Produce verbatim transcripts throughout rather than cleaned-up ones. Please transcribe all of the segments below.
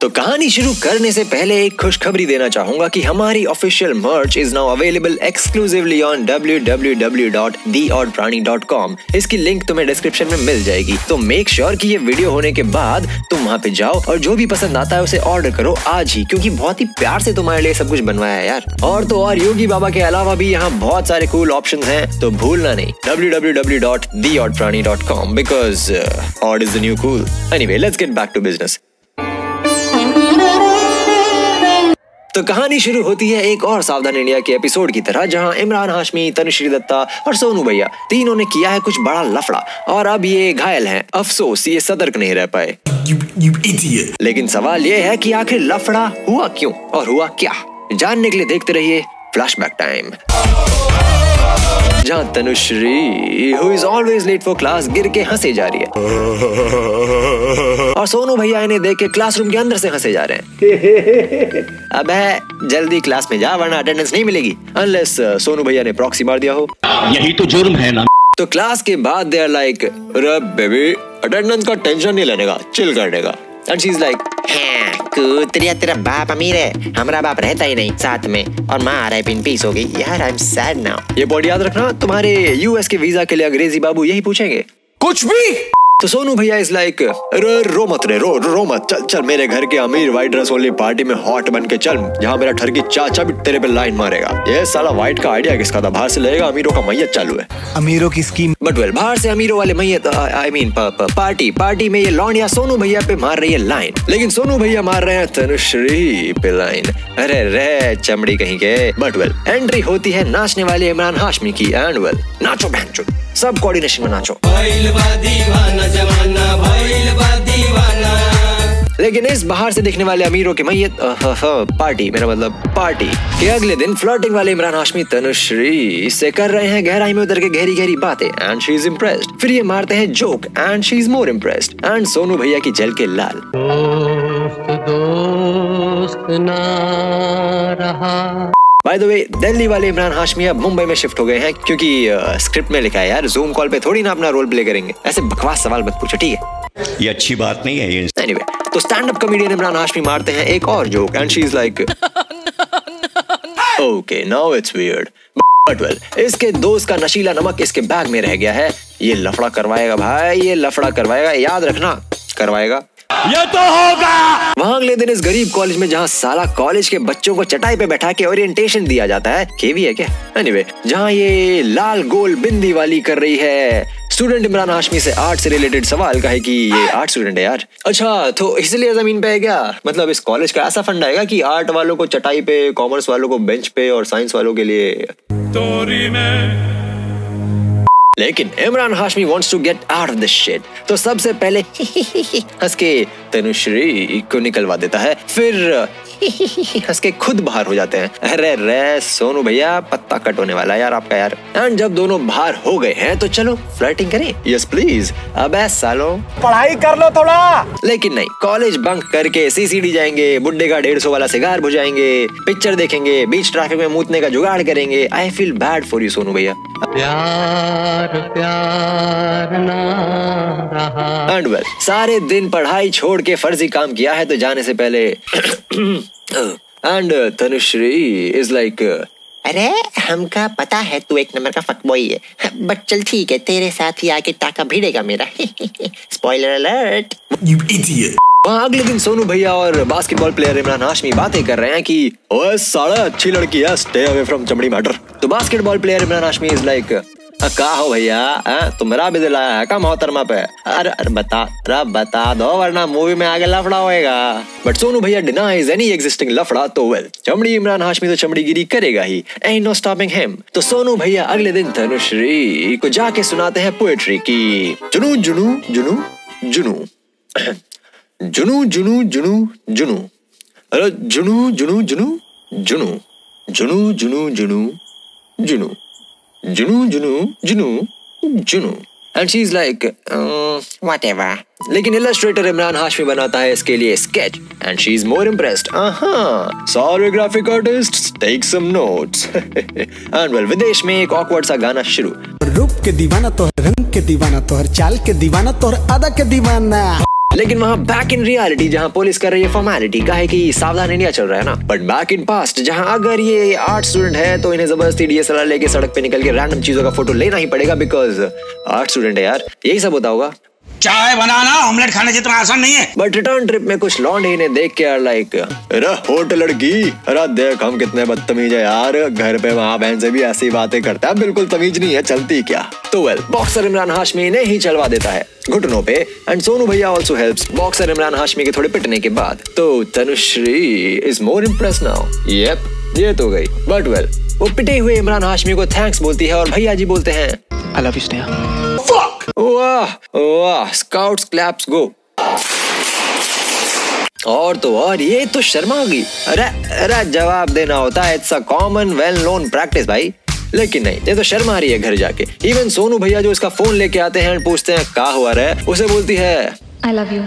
तो कहानी शुरू करने से पहले एक खुशखबरी देना चाहूंगा कि हमारी official merch is now available exclusively on W W W dot the odd Prani dot com. इसकी लिंक तुम्हें डिस्क्रिप्शन में मिल जाएगी, तो मेक श्योर कि ये वीडियो होने के बाद तुम वहाँ पे जाओ और जो भी पसंद आता है उसे ऑर्डर करो आज ही, क्योंकि बहुत ही प्यार से तुम्हारे लिए सब कुछ बनवाया है यार। और तो और योगी बाबा के अलावा भी यहाँ बहुत सारे कूल ऑप्शन है, तो भूलना नहीं W W W dot the odd Prani dot com because odd is the new cool. Anyway let's get back to business. तो कहानी शुरू होती है एक और सावधान इंडिया के एपिसोड की तरह, जहां इमरान हाशमी, तनुश्री दत्ता और सोनू भैया तीनों ने किया है कुछ बड़ा लफड़ा और अब ये घायल हैं। अफसोस ये सतर्क नहीं रह पाए। you, you idiot. लेकिन सवाल ये है कि आखिर लफड़ा हुआ क्यों और हुआ क्या, जानने के लिए देखते रहिए फ्लैशबैक टाइम, जहाँ Tanushree who is always late for class गिर के हंसे जा रही है और सोनू भैया इन्हें देख के क्लासरूम के अंदर से हंसे जा रहे हैं। अब है जल्दी क्लास में जा वरना अटेंडेंस नहीं मिलेगी, unless सोनू भैया ने प्रॉक्सी मार दिया हो, यही तो जुर्म है ना। तो क्लास के बाद they are like rub baby, attendance का टेंशन नहीं लेने का, चिल करने का। And she's like, हाँ, तेरा तेरा बाप अमीर है, हमारा बाप रहता ही नहीं साथ में, और माँ आ रहा है पिन पीस हो गई यार, I'm sad now। ये बॉडी याद रखना, तुम्हारे यूएस के वीजा के लिए अंग्रेजी बाबू यही पूछेंगे कुछ भी। तो सोनू भैया इज लाइक रो, रो मत रे रो रो मत, चल चल मेरे घर के अमीर वाइट ड्रेस वाली पार्टी में हॉट बन के चल, जहाँ मेरा ठरकी चाचा भी तेरे पे लाइन मारेगा। ये साला वाइट का आइडिया किसका था, बाहर से लगेगा अमीरों का मैयत चालू है, अमीरों की स्कीम। बट वेल बाहर से अमीरों वाले मैयत आई मीन पार्टी पार्टी में ये लौंडिया सोनू भैया पे मार रही है लाइन, लेकिन सोनू भैया मार रहे हैं तनुश्री पे लाइन। अरे रे चमड़ी कहीं के। बट वेल एंट्री होती है नाचने वाले इमरान हाशमी की, एंड वेल नाचो बहनचो, सब कोऑर्डिनेशन में नाचो। लेकिन इस बाहर से दिखने वाले अमीरों के मैयत पार्टी मेरा मतलब पार्टी के अगले दिन फ्लर्टिंग वाले इमरान हाशमी तनुश्री से कर रहे हैं गहराई में उतर के गहरी गहरी बातें, एंड शी इज इम्प्रेस्ड। फिर ये मारते हैं joke, and she is more impressed, and Sonu भैया की जल के लाल। दोस्त दोस्त ना रहा। By the way, दिल्ली वाले इमरान हाशमी अब मुंबई में शिफ्ट हो गए हैं, क्योंकि स्क्रिप्ट में लिखा है यार जूम कॉल पे थोड़ी ना अपना रोल प्ले करेंगे, ऐसे बकवास सवाल मत पूछो ठीक है, ये अच्छी बात नहीं है ये। anyway, तो stand up comedian Imran Hashmi मारते हैं एक और joke, and she is like okay now it's weird. But well इसके दोस्त का नशीला नमक इसके बैग में रह गया है, ये लफड़ा करवाएगा भाई, ये लफड़ा करवाएगा, याद रखना करवाएगा, ये तो होगा। वहाँ अगले दिन इस गरीब कॉलेज में जहाँ साला कॉलेज के बच्चों को चटाई पे बैठा के ओरिएंटेशन दिया जाता है, केवी है क्या? एनीवे, जहाँ ये लाल गोल बिंदी वाली कर रही है स्टूडेंट इमरान हाशमी से आर्ट से रिलेटेड सवाल, कहे कि ये आर्ट स्टूडेंट है यार, अच्छा तो इसलिए जमीन पे है क्या, मतलब इस कॉलेज का ऐसा फंड आएगा कि आर्ट वालों को चटाई पे, कॉमर्स वालों को बेंच पे और साइंस वालों के लिए तोरी में। लेकिन Imran Hashmi wants to get out of this shit, तो सबसे पहले हंस के तनुश्री को निकलवा देता है, फिर हंस के खुद बाहर हो जाते हैं। अरे रे सोनू भैया पत्ता कट होने वाला यार आपका यार। एंड जब दोनों बाहर हो गए हैं तो चलो फ्लर्टिंग करें, यस प्लीज, अबे सालो पढ़ाई कर लो थोड़ा। लेकिन नहीं, कॉलेज बंक करके सीसीडी जाएंगे, बुड्ढे का डेढ़ सौ वाला सिगार बुझाएंगे, पिक्चर देखेंगे, बीच ट्रैफिक में मूतने का जुगाड़ करेंगे। I feel bad for you Sonu भैया। प्यार प्यार ना रहा। एंड वेल सारे दिन पढ़ाई छोड़ के फर्जी काम किया है, तो जाने से पहले एंड तनुश्री इज लाइक अरे हमका पता है तू एक नंबर का फकबॉय है, बट चल ठीक है तेरे साथ ही आके टाका भिड़ेगा मेरा। Spoiler alert you idiot. वहाँ अगले दिन सोनू भैया और बास्केटबॉल प्लेयर इमरान हाशमी बातें कर रहे हैं कि ओए साला अच्छी लड़की है, स्टे अवे फ्रॉम चमड़ी मैटर। तो basketball player Imran Hashmi is like का हो भैया तुम्हारा भी दिलाया है का मोहतरमा पे, अरे अरे बता अरे बता दो वरना मूवी में आगे लफड़ा होएगा। बट सोनू भैया डिनाइज एनी एग्जिस्टिंग लफड़ा, तो वेल चमड़ी इमरान हाशमी तो चमड़ीगिरी करेगा ही, एंड नो स्टॉपिंग हिम। तो सोनू भैया अगले दिन तनुश्री को जाके सुनाते हैं पोएट्री की जुनू जुनू जुनू जुनू जुनू जुनू जुनू जुनू अरे जुनू जुनू जुनू जुनू जुनू जुनू जुनू जुनू जुनू जुनू जुनू जुनू and she is like whatever. लेकिन इलस्ट्रेटर इमरान हाशमी बनाता है इसके लिए sketch, and she is more impressed. आहा sorry graphic artist take some notes. And well विदेश में एक ऑकवर्ड सा गाना शुरू, रूप के दीवाना तोहर, रंग के दीवाना तोहर, चाल के दीवाना तोहर, अदा के दीवाना। लेकिन वहाँ बैक इन रियलिटी जहाँ पुलिस कर रही है फॉर्मेलिटी का है कि सावधान इंडिया चल रहा है ना, बट बैक इन पास्ट जहाँ अगर ये आर्ट स्टूडेंट है तो इन्हें जबरदस्ती डीएसएलआर लेके सड़क पे निकल के रैंडम चीजों का फोटो लेना ही पड़ेगा बिकॉज आर्ट स्टूडेंट है यार, यही सब होता होगा। चाय बनाना ऑमलेट खाने जितना आसान नहीं है। बट रिटर्न ट्रिप में कुछ लौंडे ने देख के यार लाइक अरे होट लड़की, अरे देख हम कितने बदतमीज है यार, घर पे वहाँ बहन से भी ऐसी बातें करता है, बिल्कुल तमीज नहीं है चलती क्या। तो वेल बॉक्सर इमरान हाशमी ने ही चलवा देता है घुटनों पे एंड सोनू भैया also helps boxer Imran Hashmi के थोड़े पिटने के बाद। तो Tanushree is more impress now. Yep ये तो गई, बट वेल वो पिटे हुए इमरान हाशमी को थैंक्स बोलती है और भैया जी बोलते हैं आई लव यू स्नेहा। वाह वाह, स्काउट्स क्लैप्स गो। और तो और ये तो शर्मा गई। अरे अरे जवाब देना होता है, it's a common well known practice भाई, लेकिन नहीं ये तो शर्मा रही है घर जाके। इवन सोनू भैया जो इसका फोन लेके आते हैं पूछते हैं क्या हुआ रे, उसे बोलती है आई लव यू।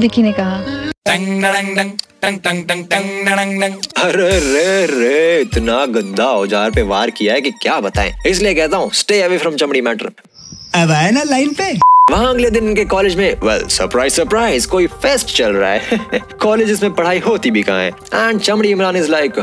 विकी ने कहा टंग डंग डंग टंग टंग टंग टंग डंग डंग। अरे रे रे इतना गंदा औजार पे वार किया है कि क्या बताएं, इसलिए कहता हूँ स्टे अवे फ्रॉम चमड़ी मैटर। अब आए ना लाइन पे। वहाँ अगले दिन इनके कॉलेज में वेल सरप्राइज सरप्राइज कोई फेस्ट चल रहा है। कॉलेज में पढ़ाई होती भी कहाँ है एंड चमड़ी इमरान इज लाइक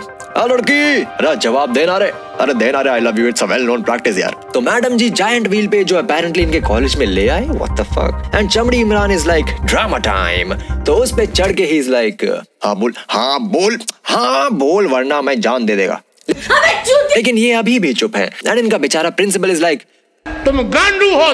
लड़की अरे जवाब देना रे, अरे देना रे I love you, it's a well known practice यार। तो मैडम जी जायंट व्हील पे जो अपैरेंटली इनके कॉलेज में ले आए, व्हाट द फक। एंड चमड़ी Imran is like drama time, तो उस पे चढ़ के ही इज लाइक हाँ बोल हाँ बोल हाँ बोल वरना मैं जान दे देगा। लेकिन ये अभी भी चुप है एंड इनका बेचारा प्रिंसिपल इज लाइक तुम गांडू हो।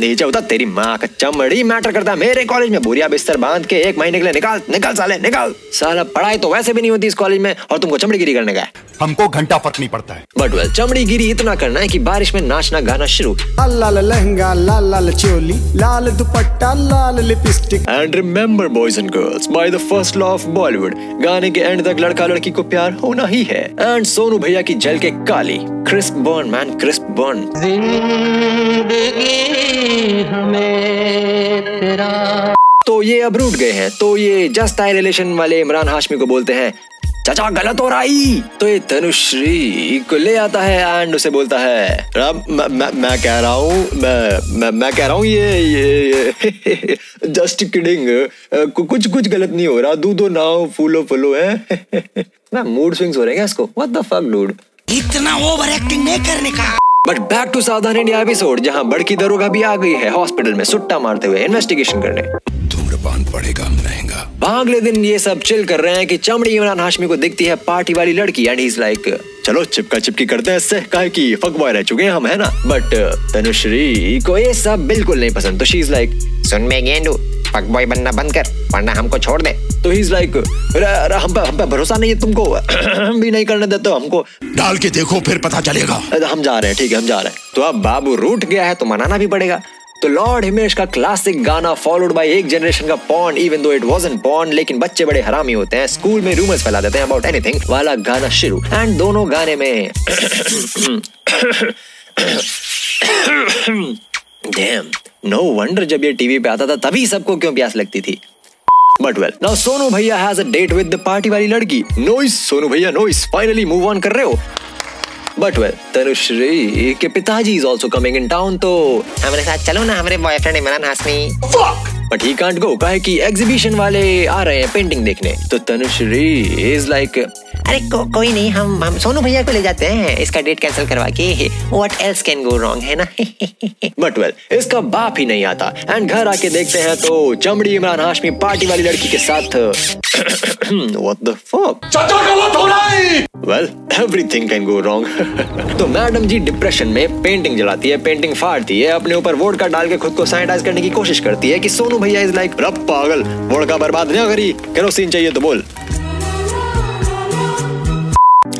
नीचे उतर तेरी माँ का, चमड़ी मैटर करता मेरे कॉलेज में, बुरिया बिस्तर बांध के एक महीने के लिए निकाल निकाल साले निकाल। साला पढ़ाई तो वैसे भी नहीं होती इस कॉलेज में और तुमको चमड़ी गिरी करने का, हमको घंटा फर्क नहीं पड़ता है। बट वेल चमड़ी गिरी इतना करना है कि बारिश में नाचना गाना शुरू। लाल लहंगा लाल लाल चोली लाल दुपट्टा लाल lipstick and remember boys and girls by the first law of Bollywood, गाने के एंड तक लड़का लड़की को प्यार होना ही है। एंड सोनू भैया की जल के काली crisp burn man crisp burn. तो ये अब रूठ गए हैं, तो ये जस्ट आई रिलेशन वाले इमरान हाशमी को बोलते हैं चाचा गलत हो रहा है। तो ये तनुश्री को ले आता है एंड उसे बोलता है मैं मैं मैं कह रहा हूँ मैं मैं कह रहा हूँ ये ये जस्ट किडिंग, कुछ कुछ गलत नहीं हो रहा, दूधो नाव फूलो फूलो है। मूड स्विंग्स हो रहे हैं इसको, व्हाट द फक डूड, इतना ओवर एक्टिंग नहीं करने का। But back to Savdhaan India episode जहाँ बड़की दरोगा भी आ गई है हॉस्पिटल में सुट्टा मारते हुए इन्वेस्टिगेशन करने। धूम्रपान पड़ेगा महंगा। वहाँ अगले दिन ये सब चिल कर रहे हैं कि चमड़ी इमरान हाशमी को दिखती है पार्टी वाली लड़की एंड ही इज लाइक चलो चिपका चिपकी करते हैं इससे, काहे कि फक बॉय रह चुके हैं हम है ना। बट तनुश्री को ये सब बिल्कुल नहीं पसंद, तो शी इज लाइक सुन मैं गेंडू फक बॉय बनना बंद कर वरना हमको छोड़ दे। तो ही इज लाइक हम पे भरोसा नहीं है तुमको, हम भी नहीं करने देते हमको, डाल के देखो फिर पता चलेगा। हम जा रहे हैं ठीक है हम जा रहे हैं। तो अब बाबू रूठ गया है तो मनाना भी पड़ेगा। तो लॉर्ड हिमेश का क्लासिक गाना फॉलोड बाय एक जनरेशन का porn even though it wasn't porn लेकिन बच्चे बड़े हरामी होते हैं, स्कूल में रूमर्स फैला देते हैं अबाउट एनीथिंग वाला गाना शुरू एंड दोनों गाने में डैम नो वंडर जब ये टीवी पे आता था तभी सबको क्यों प्यास लगती थी। बट वेल नाउ सोनू भैया has a date with the party वाली लड़की। नॉइस सोनू भैया नॉइस, फाइनली मूव ऑन कर रहे हो। बट वेल तनुश्री के पिताजी is also coming in town, तो हमारे साथ चलो ना हमारे boyfriend Imran Hashmi. Fuck but he can't go, काहे कि एग्जीबिशन वाले आ रहे हैं पेंटिंग देखने। तो तनुश्री इज लाइक अरे को, कोई नहीं हम हम सोनू भैया को ले जाते हैं, इसका डेट कैंसिल करवा के what else can go wrong है ना। बट वेल well, इसका बाप ही नहीं आता एंड घर आके देखते हैं तो चमड़ी इमरान हाशमी पार्टी वाली लड़की के साथ व्हाट द फक चाचा गलत हो रहा है। Well everything can go wrong. तो मैडम जी डिप्रेशन में पेंटिंग जलाती है, पेंटिंग फाड़ती है, अपने ऊपर वोडका डाल के खुद को सैनिटाइज करने की कोशिश करती है कि सोनू भैया इज लाइक रब पागल वोडका बर्बाद ना करी, केरोसिन चाहिए तो बोल।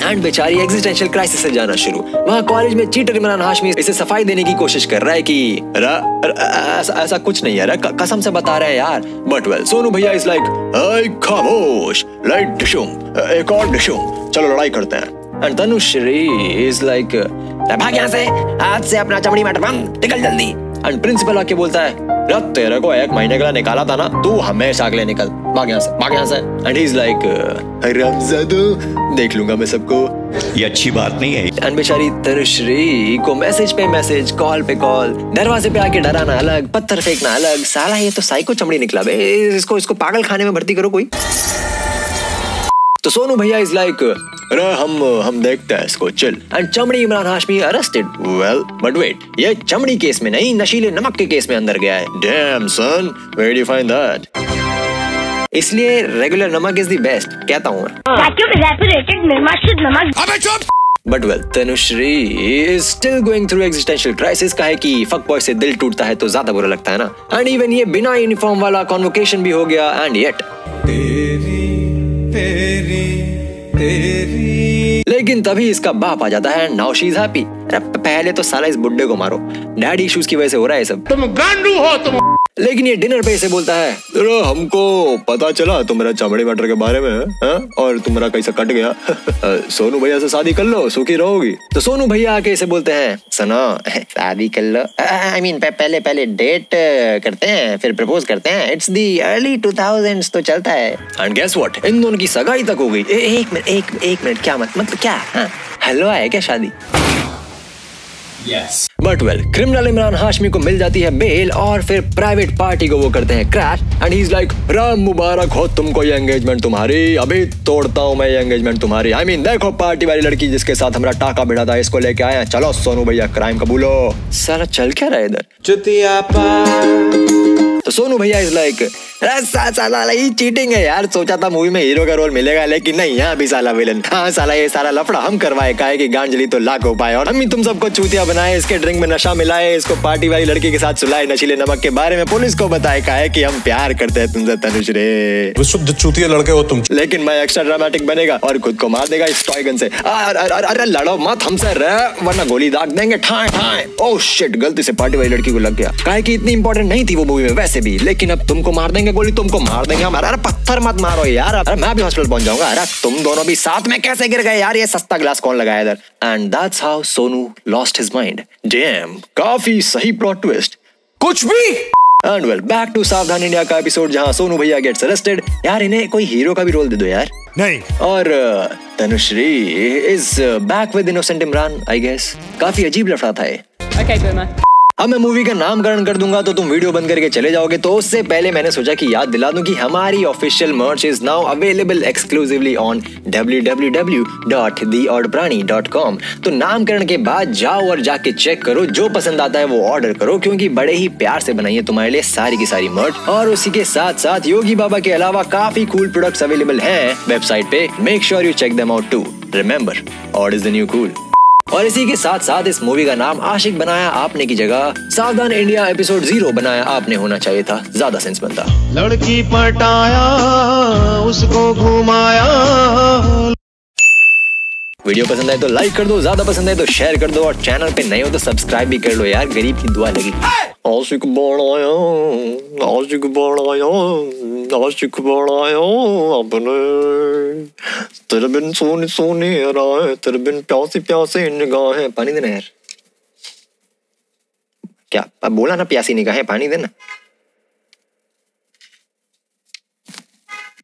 एंड बेचारी एग्जिस्टेंशियल क्राइसिस से जाना शुरू। वहाँ कॉलेज में चीटर इमरान हाशमी इसे सफाई देने की कोशिश कर रहा है कि ऐसा कुछ नहीं है कसम से बता रहे हैं यार। बट वेल सोनू भैया इज लाइक आई खामोश लाइट डिशुंग एक और डिशुंग चलो लड़ाई करते हैं। एंड तनुश्री इज लाइक भाग यहाँ से आज से अपना चमड़ी मैटर बंद निकल जल्दी। एंड प्रिंसिपल आके बोलता है तेरे को एक महीने के लिए निकाला था ना, तू हमेशा अगले निकल भाग यहाँ से भाग यहाँ से। एंड ही इज लाइक देख लूंगा मैं सबको। ये अच्छी बात नहीं है। अनबिचारी तनुश्री को मैसेज पे मैसेज, कॉल पे कॉल, दरवाजे पे आके डराना अलग, पत्थर फेंकना अलग। साला ये तो साइको चमड़ी निकला बे, इसको इसको पागल खाने में भर्ती करो कोई। तो सोनू भैया इज लाइक अरे हम हम देखते हैं इसको चल। एंड चमड़ी Imran Hashmi arrested. Well but wait, ये चमड़ी केस में नहीं, नशीले नमक के केस में अंदर गया है। Damn son, where do you find that? इसलिए रेगुलर नमक इज द बेस्ट कहता हूँ। But well Tanushree is still going through existential crisis का है कि फक बॉय से दिल टूटता है तो ज्यादा बुरा लगता है ना। एंड इवन ये बिना यूनिफॉर्म वाला कॉन्वोकेशन भी हो गया। एंड येट तेरी, तेरी, तेरी। लेकिन तभी इसका बाप आ जाता है। Now she is happy. पहले तो साला इस बुड्ढे को मारो, डैडी इश्यूज की वजह से हो रहा है सब। तुम गांडू हो तुम। लेकिन ये डिनर पे इसे बोलता है तो हमको पता चला तुम्हारा चमड़ी मटर के बारे में है और तुम्हारा कैसा कट गया। सोनू भैया से शादी कर लो, सुखी रहोगी। तो सोनू भैया आके इसे बोलते हैं सना शादी कर लो, आई मीन पहले पहले डेट करते हैं फिर प्रपोज करते हैं। It's the early two thousands तो चलता है। एंड गेस व्हाट, इन दोनों की सगाई तक हो गई। एक मिनट एक एक मिनट क्या मत, मतलब क्या हलवा है क्या शादी? Yes but well criminal Imran Hashmi को मिल जाती है बेल और फिर प्राइवेट पार्टी को वो करते हैं crash. And he is like Ram मुबारक हो तुमको, ये एंगेजमेंट तुम्हारी अभी तोड़ता हूँ मैं, ये एंगेजमेंट तुम्हारी। आई I मीन mean, देखो पार्टी वाली लड़की जिसके साथ हमारा टाका भिड़ा था इसको लेके आया, चलो सोनू भैया क्राइम कबूलो। सारा चल क्या रहा है इधर चुतिया पा। तो सोनू भैया इज लाइक चीटिंग है यार, सोचा था मूवी में हीरो का रोल मिलेगा लेकिन नहीं, यहाँ भी साला विलन। हाँ साला ये सारा लफड़ा हम करवाए काहे कि गांजली तो लाख उपाय, और हम ही तुम सबको चूतिया बनाए, इसके ड्रिंक में नशा मिलाए, इसको पार्टी वाली लड़की के साथ सुलाए, नशीले नमक के बारे में पुलिस को बताए काहे कि हम प्यार करते हैं तुमसे तनुश्री, विशुद्ध चूतिया लड़के हो तुम। लेकिन मैं एक्स्ट्रा ड्रामेटिक बनेगा और खुद को मार देगा इस टॉय गन से। अरे लड़ो मत हमसे वरना गोली दाग देंगे ठाए ठाए। ओह शिट, गलती से पार्टी वाली लड़की को लग गया। काहे कि इतनी इंपॉर्टेंट नहीं थी वो मूवी में वैसे भी, लेकिन अब तुमको मार देंगे गोली, तुमको मार देंगे हमारा। अरे पत्थर मत मारो यार, अरे मैं भी हॉस्पिटल पहुंच जाऊंगा। अरे तुम दोनों भी साथ में कैसे गिर गए यार, ये सस्ता ग्लास कौन लगाया इधर? And that's how Sonu lost his mind. Damn, काफी सही प्लॉट ट्विस्ट। कुछ भी। And well back to Savdhaan India का एपिसोड जहां सोनू भैया गेट्स अरेस्टेड। यार इन्हें कोई हीरो का भी रोल दे दो यार। नहीं। और Tanushree is back with innocent Imran I guess. काफी अजीब लफड़ा था ये। Okay, boomer. अब मैं मूवी का नामकरण कर दूंगा तो तुम वीडियो बंद करके चले जाओगे, तो उससे पहले मैंने सोचा कि याद दिला दूं कि हमारी official merch is now available exclusively on W W W dot the odd Prani dot com. तो नामकरण के बाद जाओ और जाके चेक करो, जो पसंद आता है वो ऑर्डर करो क्योंकि बड़े ही प्यार से बनाई है तुम्हारे लिए सारी की सारी मर्च। और उसी के साथ साथ योगी बाबा के अलावा काफी कूल प्रोडक्ट्स अवेलेबल हैं वेबसाइट पे। Make sure you check them out too. Remember, odd is the new cool. और इसी के साथ साथ इस मूवी का नाम आशिक बनाया आपने की जगह सावधान इंडिया एपिसोड जीरो बनाया आपने होना चाहिए था, ज्यादा सेंस बनता। लड़की पटाया उसको घुमाया। वीडियो पसंद आए तो लाइक कर दो, ज्यादा पसंद आए तो शेयर कर दो और चैनल पे नए हो तो सब्सक्राइब भी कर लो यार, गरीब की दुआ लगी। आशिक बनाया आशिक बनाया आशिक बनाया अपने, तेरे बिन सोनी सोनी राहें, तेरे बिन प्यासी प्यासी निगाहें। पानी देना यार, क्या बोला ना, प्यासी निगाहें पानी देना।